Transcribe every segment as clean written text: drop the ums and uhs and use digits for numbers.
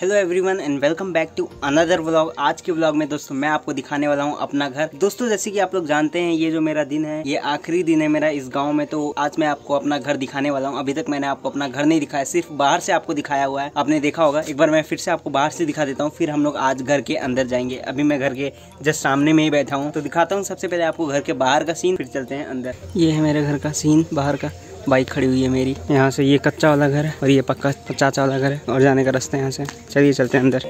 Hello everyone and welcome back to another vlog. आज के vlog में दोस्तों मैं आपको दिखाने वाला हूं अपना घर। दोस्तों जैसे कि आप लोग जानते हैं ये जो मेरा दिन है ये आखिरी दिन है मेरा इस गांव में, तो आज मैं आपको अपना घर दिखाने वाला हूं। अभी तक मैंने आपको अपना घर नहीं दिखाया, सिर्फ बाहर से आपको दिखाया हुआ है, आपने देखा होगा। एक बार मैं फिर से आपको बाहर से दिखा देता हूँ, फिर हम लोग आज घर के अंदर जाएंगे। अभी मैं घर के जस्ट सामने में ही बैठा हूँ, तो दिखाता हूँ सबसे पहले आपको घर के बाहर का सीन, फिर चलते हैं अंदर। ये है मेरे घर का सीन बाहर का। बाइक खड़ी हुई है मेरी। यहाँ से ये कच्चा वाला घर है और ये पक्का चाचा वाला घर है, और जाने का रास्ता है यहाँ से। चलिए चलते हैं अंदर।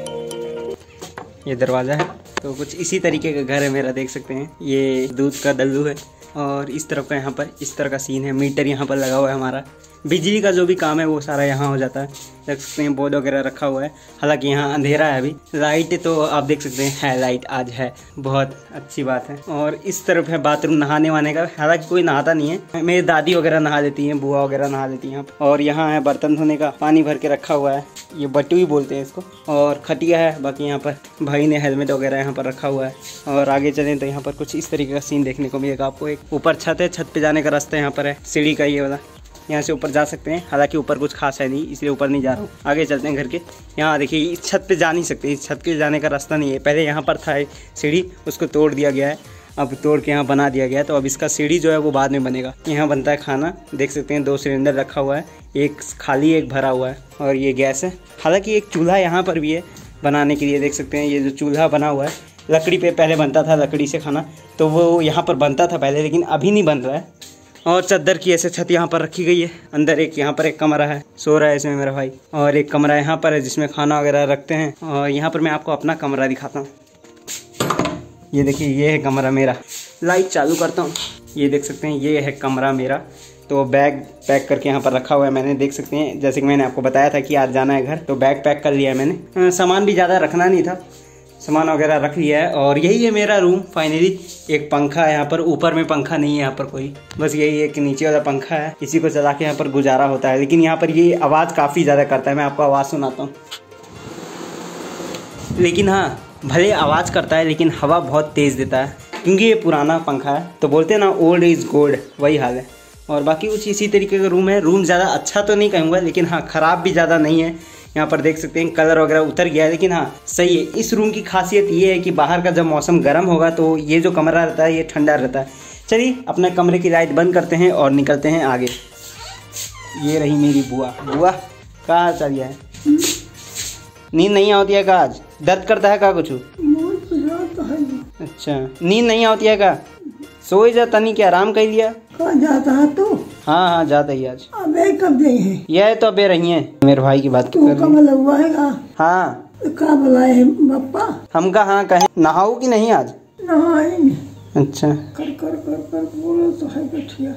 ये दरवाज़ा है। तो कुछ इसी तरीके का घर है मेरा, देख सकते हैं। ये दूध का दल्लू है और इस तरफ का यहाँ पर इस तरह का सीन है। मीटर यहाँ पर लगा हुआ है हमारा। बिजली का जो भी काम है वो सारा यहाँ हो जाता है, देख सकते हैं। बोर्ड वगैरह रखा हुआ है, हालांकि यहाँ अंधेरा है अभी। लाइट तो आप देख सकते हैं, लाइट आज है, बहुत अच्छी बात है। और इस तरफ है बाथरूम नहाने वहाने का, हालांकि कोई नहाता नहीं है। मेरी दादी वगैरह नहा देती हैं, बुआ वगैरह नहा देती हैं। और यहाँ है बर्तन धोने का, पानी भर के रखा हुआ है। ये बटुई बोलते हैं इसको। और खटिया है, बाकी यहाँ पर भाई ने हेलमेट वगैरह यहाँ पर रखा हुआ है। और आगे चलें तो यहाँ पर कुछ इस तरीके का सीन देखने को मिलेगा आपको। एक ऊपर छत है, छत पे जाने का रास्ता यहाँ पर है, सीढ़ी का ये वाला। यहाँ से ऊपर जा सकते हैं, हालांकि ऊपर कुछ खास है नहीं, इसलिए ऊपर नहीं जा रहा हूँ। आगे चलते हैं घर के। यहाँ देखिए इस छत पे जा नहीं सकते, इस छत पे जाने का रास्ता नहीं है। पहले यहाँ पर था सीढ़ी, उसको तोड़ दिया गया है, अब तोड़ के यहाँ बना दिया गया है। तो अब इसका सीढ़ी जो है वो बाद में बनेगा। यहाँ बनता है खाना, देख सकते हैं। 2 सिलेंडर रखा हुआ है, एक खाली एक भरा हुआ है, और ये गैस है। हालाँकि एक चूल्हा यहाँ पर भी है बनाने के लिए, देख सकते हैं। ये जो चूल्हा बना हुआ है लकड़ी पे, पहले बनता था लकड़ी से खाना, तो वो यहाँ पर बनता था पहले, लेकिन अभी नहीं बन रहा है। और चद्दर की ऐसे छत यहाँ पर रखी गई है। अंदर एक यहाँ पर एक कमरा है, सो रहा है इसमें मेरा भाई। और एक कमरा यहाँ पर है जिसमें खाना वगैरह रखते हैं। और यहाँ पर मैं आपको अपना कमरा दिखाता हूँ। ये देखिए, ये है कमरा मेरा। लाइट चालू करता हूँ, ये देख सकते हैं, ये है कमरा मेरा। तो बैग पैक करके यहाँ पर रखा हुआ है मैंने, देख सकते हैं। जैसे कि मैंने आपको बताया था कि आज जाना है घर, तो बैग पैक कर लिया है मैंने। सामान भी ज़्यादा रखना नहीं था, सामान वगैरह रख लिया है। और यही है मेरा रूम फाइनली। एक पंखा है यहाँ पर, ऊपर में पंखा नहीं है यहाँ पर कोई, बस यही एक नीचे वाला पंखा है, इसी को चला के यहाँ पर गुजारा होता है। लेकिन यहाँ पर ये आवाज़ काफ़ी ज़्यादा करता है, मैं आपको आवाज़ सुनाता हूँ। लेकिन हाँ, भले आवाज़ करता है लेकिन हवा बहुत तेज़ देता है, क्योंकि ये पुराना पंखा है। तो बोलते हैं ना, ओल्ड इज़ गोल्ड, वही हाल है। और बाकी कुछ इसी तरीके का रूम है। रूम ज़्यादा अच्छा तो नहीं कहूँगा, लेकिन हाँ ख़राब भी ज़्यादा नहीं है। यहाँ पर देख सकते हैं कलर वगैरह उतर गया है, लेकिन हाँ सही है। इस रूम की खासियत ये है कि बाहर का जब मौसम गर्म होगा तो ये जो कमरा रहता है ये ठंडा रहता है। चलिए अपने कमरे की लाइट बंद करते हैं और निकलते हैं आगे। ये रही मेरी बुआ। बुआ कहाँ चल गया है? नींद नहीं आती है का? आज दर्द करता है का कुछ? अच्छा, नींद नहीं आती है का? सोई जाता नहीं क्या? आराम कर लिया जाता है तो? हाँ हाँ जाता ही। आज अबे कब गई है? यह तो अबे रही है। मेरे भाई की बात कर रही है। हाँ का बुलाए है पप्पा? हम का हाँ कहे। नहाओ कि नहीं आज? नहाएंगे। अच्छा कर कर कर कर बोलो तो है बैठिया।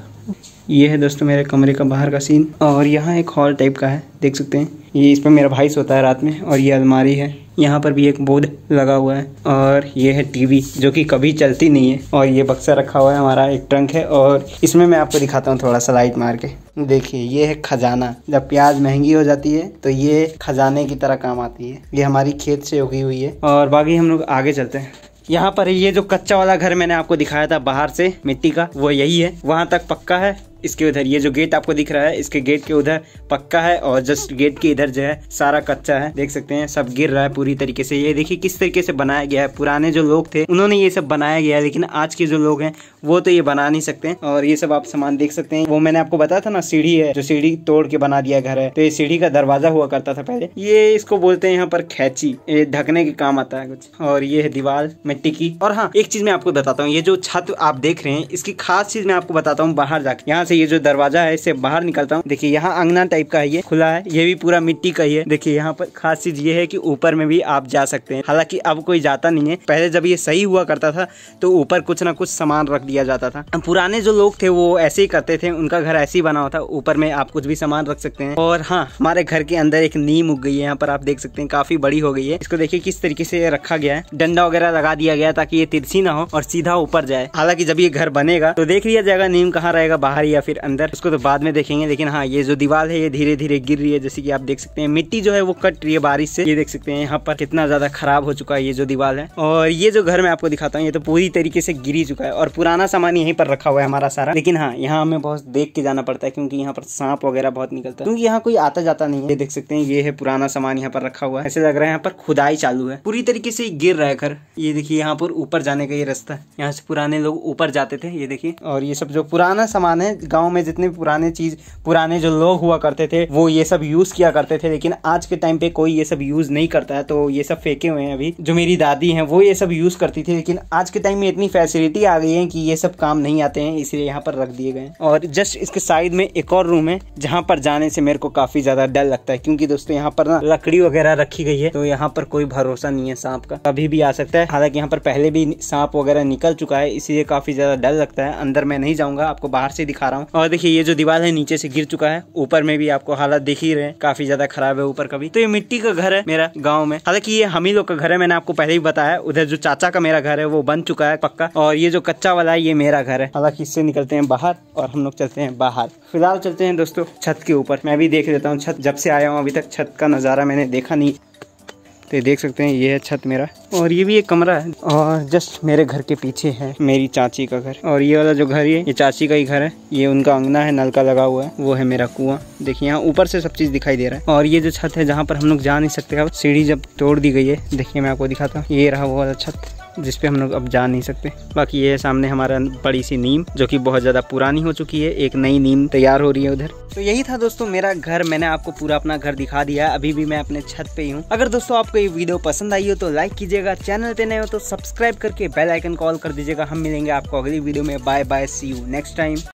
ये है दोस्तों मेरे कमरे का बाहर का सीन। और यहाँ एक हॉल टाइप का है, देख सकते हैं। ये इस पर मेरा भाई सोता है रात में। और ये अलमारी है, यहाँ पर भी एक बोर्ड लगा हुआ है। और ये है टीवी जो कि कभी चलती नहीं है। और ये बक्सा रखा हुआ है हमारा, एक ट्रंक है। और इसमें मैं आपको दिखाता हूँ थोड़ा सा लाइट मार के। देखिए ये है खजाना। जब प्याज महंगी हो जाती है तो ये खजाने की तरह काम आती है। ये हमारी खेत से उगी हुई है। और बाकी हम लोग आगे चलते हैं। यहाँ पर ये जो कच्चा वाला घर मैंने आपको दिखाया था बाहर से मिट्टी का, वो यही है। वहाँ तक पक्का है। इसके उधर ये जो गेट आपको दिख रहा है, इसके गेट के उधर पक्का है। और जस्ट गेट के इधर जो है सारा कच्चा है, देख सकते हैं। सब गिर रहा है पूरी तरीके से। ये देखिए किस तरीके से बनाया गया है। पुराने जो लोग थे उन्होंने ये सब बनाया गया है, लेकिन आज के जो लोग हैं वो तो ये बना नहीं सकते। और ये सब आप सामान देख सकते हैं। वो मैंने आपको बताया था ना, सीढ़ी है, जो सीढ़ी तोड़ के बना दिया घर है। तो ये सीढ़ी का दरवाजा हुआ करता था पहले। ये इसको बोलते हैं यहाँ पर खैची, ये ढकने के काम आता है कुछ। और ये है दीवार मिट्टी की। और हाँ एक चीज मैं आपको बताता हूँ, ये जो छत आप देख रहे हैं इसकी खास चीज मैं आपको बताता हूँ। बाहर जाके यहाँ ये जो दरवाजा है इससे बाहर निकलता हूँ। देखिए यहाँ अंगना टाइप का है, ये खुला है, ये भी पूरा मिट्टी का ही है। देखिए यहाँ पर खास चीज ये है कि ऊपर में भी आप जा सकते हैं, हालांकि अब कोई जाता नहीं है। पहले जब ये सही हुआ करता था तो ऊपर कुछ ना कुछ सामान रख दिया जाता था। पुराने जो लोग थे वो ऐसे ही करते थे, उनका घर ऐसे ही बना होता, ऊपर में आप कुछ भी सामान रख सकते हैं। और हाँ हमारे घर के अंदर एक नीम उग गई है, यहाँ पर आप देख सकते हैं, काफी बड़ी हो गई है। इसको देखिए किस तरीके से रखा गया है, डंडा वगैरह लगा दिया गया ताकि ये तिरछी ना हो और सीधा ऊपर जाए। हालांकि जब ये घर बनेगा तो देख लिया जाएगा नीम कहाँ रहेगा, बाहर या फिर अंदर, उसको तो बाद में देखेंगे। लेकिन हाँ, ये जो दीवार है ये धीरे धीरे गिर रही है, जैसे कि आप देख सकते हैं मिट्टी जो है वो कट रही है बारिश से। ये देख सकते हैं यहाँ पर कितना ज्यादा खराब हो चुका है ये जो दीवार है। और ये जो घर मैं आपको दिखाता हूँ ये तो पूरी तरीके से गिरी चुका है और पुराना सामान यहीं पर रखा हुआ है हमारा सारा। लेकिन हाँ, यहाँ हमें बहुत देख के जाना पड़ता है क्योंकि यहाँ पर सांप वगैरह बहुत निकलता है, क्योंकि यहाँ कोई आता जाता नहीं है। ये देख सकते हैं ये है पुराना सामान यहाँ पर रखा हुआ है। ऐसे लग रहा है यहाँ पर खुदाई चालू है, पूरी तरीके से गिर रहा है घर। ये देखिए यहाँ पर ऊपर जाने का ये रास्ता है, यहाँ से पुराने लोग ऊपर जाते थे ये देखिए। और ये सब जो पुराना सामान है, गाँव में जितने पुराने चीज पुराने जो लोग हुआ करते थे वो ये सब यूज किया करते थे, लेकिन आज के टाइम पे कोई ये सब यूज नहीं करता है तो ये सब फेंके हुए हैं। अभी जो मेरी दादी है वो ये सब यूज करती थी, लेकिन आज के टाइम में इतनी फैसिलिटी आ गई है कि ये सब काम नहीं आते हैं, इसलिए यहाँ पर रख दिए गए। और जस्ट इसके साइड में एक और रूम है जहाँ पर जाने से मेरे को काफी ज्यादा डर लगता है, क्योंकि दोस्तों यहाँ पर ना लकड़ी वगैरह रखी गई है तो यहाँ पर कोई भरोसा नहीं है सांप का, कभी भी आ सकता है। हालांकि यहाँ पर पहले भी सांप वगैरह निकल चुका है, इसलिए काफी ज्यादा डर लगता है। अंदर मैं नहीं जाऊंगा, आपको बाहर से दिखा रहा हूँ। और देखिए ये जो दीवार है नीचे से गिर चुका है, ऊपर में भी आपको हालत देख ही रहे, काफी ज्यादा खराब है ऊपर का भी। तो ये मिट्टी का घर है मेरा गाँव में, हालांकि ये हम ही लोग का घर है, मैंने आपको पहले ही बताया। उधर जो चाचा का मेरा घर है वो बन चुका है पक्का, और ये जो कच्चा वाला है ये मेरा घर है। हालांकि इससे निकलते हैं बाहर और हम लोग चलते हैं बाहर। फिलहाल चलते हैं दोस्तों छत के ऊपर, मैं भी देख लेता हूँ छत। जब से आया हूँ अभी तक छत का नज़ारा मैंने देखा नहीं, तो देख सकते हैं ये है छत मेरा। और ये भी एक कमरा है, और जस्ट मेरे घर के पीछे है मेरी चाची का घर। और ये वाला जो घर है ये चाची का ही घर है, ये उनका अंगना है, नलका लगा हुआ है, वो है मेरा कुआं। देखिए यहाँ ऊपर से सब चीज दिखाई दे रहा है। और ये जो छत है जहाँ पर हम लोग जा नहीं सकते, सीढ़ी जब तोड़ दी गई है, देखिए मैं आपको दिखाता हूँ, ये रहा वो वाला छत जिसपे हम लोग अब जा नहीं सकते। बाकी ये सामने हमारा बड़ी सी नीम जो कि बहुत ज़्यादा पुरानी हो चुकी है, एक नई नीम तैयार हो रही है उधर। तो यही था दोस्तों मेरा घर, मैंने आपको पूरा अपना घर दिखा दिया। अभी भी मैं अपने छत पे ही हूँ। अगर दोस्तों आपको ये वीडियो पसंद आई हो तो लाइक कीजिएगा, चैनल पे नए हो तो सब्सक्राइब करके बेल आइकन कॉल कर दीजिएगा। हम मिलेंगे आपको अगली वीडियो में, bye bye, see you next time.